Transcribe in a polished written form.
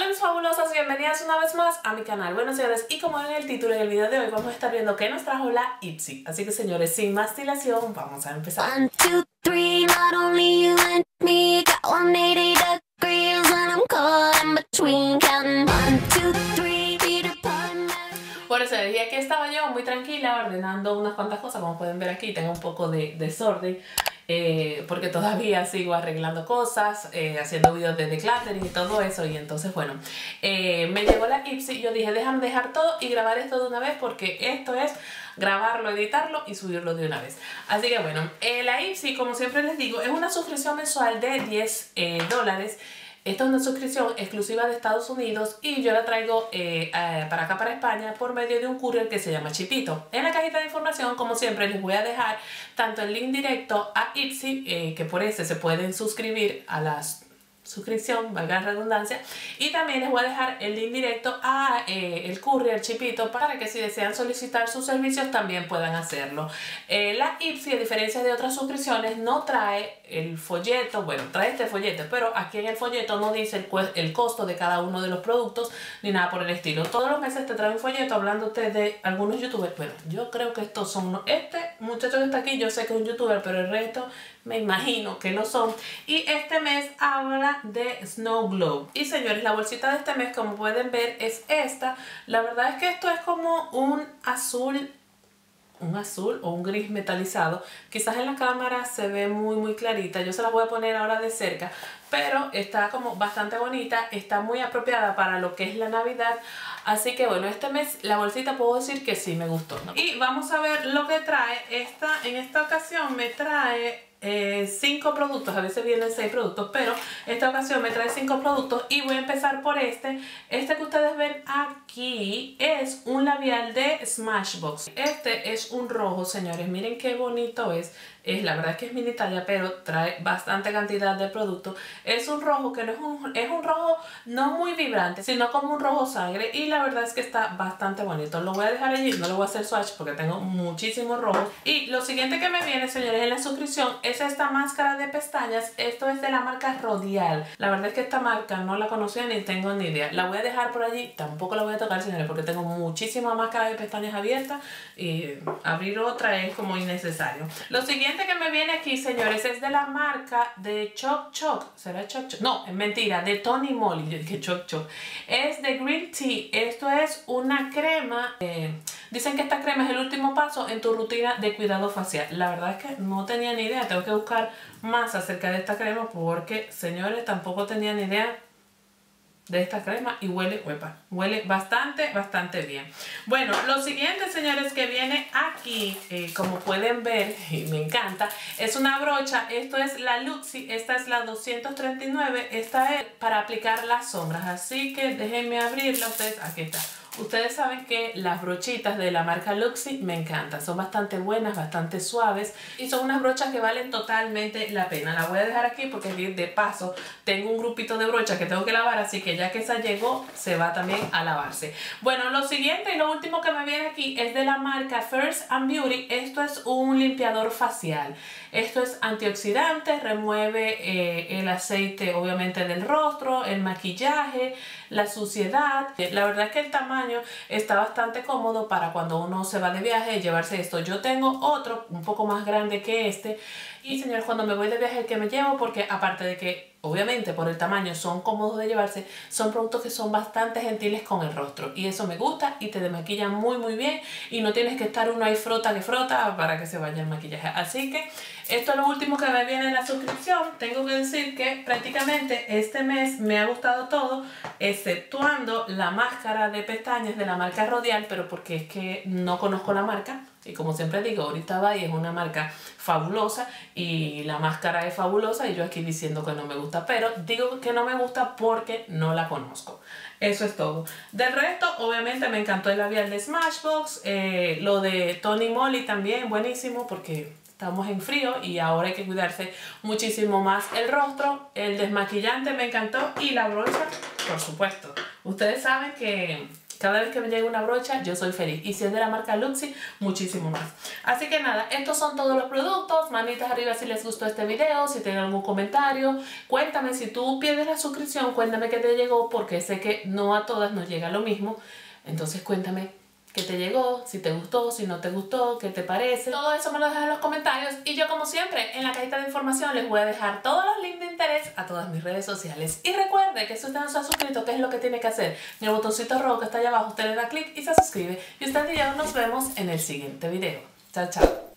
Hola mis fabulosas, bienvenidas una vez más a mi canal. Bueno señores, y como ven en el título, en el video de hoy vamos a estar viendo qué nos trajo la Ipsy. Así que señores, sin más dilación, vamos a empezar. 1, 2, 3, not only you and me, got 180 degrees and I'm caught in between, counting 1, 2, 3, Peter Pan. Bueno señores, y aquí estaba yo muy tranquila ordenando unas cuantas cosas, como pueden ver aquí, tengo un poco de desorden. Porque todavía sigo arreglando cosas, haciendo videos de decluttering y todo eso. Y entonces bueno, me llegó la Ipsy y yo dije déjame dejar todo y grabar esto de una vez, porque esto es grabarlo, editarlo y subirlo de una vez. Así que bueno, la Ipsy, como siempre les digo, es una suscripción mensual de 10 dólares. Esta es una suscripción exclusiva de Estados Unidos y yo la traigo para acá, para España, por medio de un courier que se llama Chipito. En la cajita de información, como siempre, les voy a dejar tanto el link directo a Ipsy, que por ese se pueden suscribir a las... suscripción, valga la redundancia, y también les voy a dejar el link directo a el courier Chipito para que si desean solicitar sus servicios también puedan hacerlo. La Ipsy, a diferencia de otras suscripciones, no trae el folleto, bueno, trae este folleto, pero aquí en el folleto no dice el costo de cada uno de los productos ni nada por el estilo. Todos los meses te trae un folleto hablándote de algunos youtubers. Bueno, yo creo que estos son, este muchacho que está aquí, yo sé que es un youtuber, pero el resto me imagino que lo son. Y este mes habla de Snow Globe. Y señores, la bolsita de este mes, como pueden ver, es esta. La verdad es que esto es como un azul o un gris metalizado. Quizás en la cámara se ve muy clarita, yo se la voy a poner ahora de cerca, pero está como bastante bonita, está muy apropiada para lo que es la Navidad. Así que bueno, este mes la bolsita puedo decir que sí me gustó, ¿no? Y vamos a ver lo que trae esta. En esta ocasión me trae 5 productos, a veces vienen 6 productos, pero esta ocasión me trae 5 productos y voy a empezar por este que ustedes ven aquí. Es un labial de Smashbox, este es un rojo, señores, miren qué bonito es. La verdad es que es mini talla, pero trae bastante cantidad de producto. Es un rojo que no es un rojo no muy vibrante, sino como un rojo sangre, y la verdad es que está bastante bonito. Lo voy a dejar allí, no lo voy a hacer swatch porque tengo muchísimos rojos. Y lo siguiente que me viene, señores, en la suscripción es esta máscara de pestañas. Esto es de la marca Rodial. La verdad es que esta marca no la conocía ni tengo ni idea. La voy a dejar por allí, tampoco la voy a tocar, señores, porque tengo muchísimas máscaras de pestañas abiertas y abrir otra es como innecesario. Lo siguiente que me viene aquí, señores, es de la marca de Choc. ¿Será Choc? No, es mentira, de Tony Moly. Yo dije Choc. Es de Green Tea. Esto es una crema. Dicen que esta crema es el último paso en tu rutina de cuidado facial. La verdad es que no tenía ni idea. Tengo que buscar más acerca de esta crema porque, señores, tampoco tenía ni idea de esta crema, y huele, huepa, huele bastante bien. Bueno, lo siguiente, señores, que viene aquí, como pueden ver, y me encanta, es una brocha. Esto es la Luxie, esta es la 239, esta es para aplicar las sombras, así que déjenme abrirla. Ustedes, aquí está. Ustedes saben que las brochitas de la marca Luxie me encantan, son bastante buenas, bastante suaves, y son unas brochas que valen totalmente la pena. La voy a dejar aquí porque de paso tengo un grupito de brochas que tengo que lavar, así que ya que esa llegó, se va también a lavarse. Bueno, lo siguiente y lo último que me viene aquí es de la marca First and Beauty. Esto es un limpiador facial, esto es antioxidante, remueve el aceite obviamente del rostro, el maquillaje, la suciedad. La verdad es que el tamaño está bastante cómodo para cuando uno se va de viaje y llevarse esto. Yo tengo otro un poco más grande que este, y señores, cuando me voy de viaje el que me llevo, porque aparte de que obviamente por el tamaño son cómodos de llevarse, son productos que son bastante gentiles con el rostro, y eso me gusta, y te desmaquillan muy bien, y no tienes que estar uno ahí frota que frota para que se vaya el maquillaje. Así que esto es lo último que me viene en la suscripción. Tengo que decir que prácticamente este mes me ha gustado todo, exceptuando la máscara de pestañas de la marca Rodial, pero porque es que no conozco la marca. Y como siempre digo, ahorita va y es una marca fabulosa y la máscara es fabulosa, y yo aquí diciendo que no me gusta, pero digo que no me gusta porque no la conozco. Eso es todo. Del resto, obviamente me encantó el labial de Smashbox, lo de Tony Moly también, buenísimo, porque estamos en frío y ahora hay que cuidarse muchísimo más el rostro. El desmaquillante me encantó, y la brocha, por supuesto. Ustedes saben que Cada vez que me llegue una brocha yo soy feliz, y si es de la marca Luxie, muchísimo más. Así que nada, estos son todos los productos. Manitas arriba si les gustó este video, si tienen algún comentario, cuéntame. Si tú pierdes la suscripción, cuéntame qué te llegó, porque sé que no a todas nos llega lo mismo. Entonces cuéntame qué te llegó, si te gustó, si no te gustó, qué te parece. Todo eso me lo dejas en los comentarios, y yo como siempre en la cajita de información les voy a dejar todos los links de interés a todas mis redes sociales. Y recuerde que si usted no se ha suscrito, ¿qué es lo que tiene que hacer? En el botoncito rojo que está allá abajo usted le da clic y se suscribe, y usted y yo nos vemos en el siguiente video. Chao, chao.